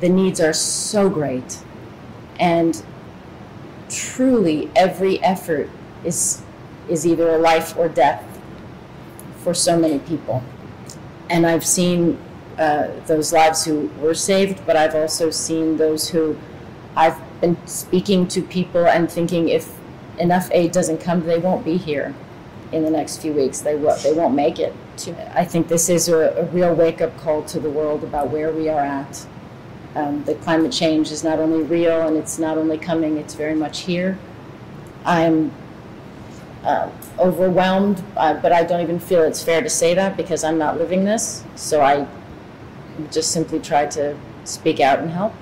The needs are so great, and truly every effort is either a life or death for so many people. And I've seen those lives who were saved, but I've also seen those who I've been speaking to people and thinking, if enough aid doesn't come, they won't be here in the next few weeks. They won't make it. I think this is a real wake-up call to the world about where we are at. The climate change is not only real, and it's not only coming, it's very much here. I'm overwhelmed, but I don't even feel it's fair to say that because I'm not living this. So I just simply try to speak out and help.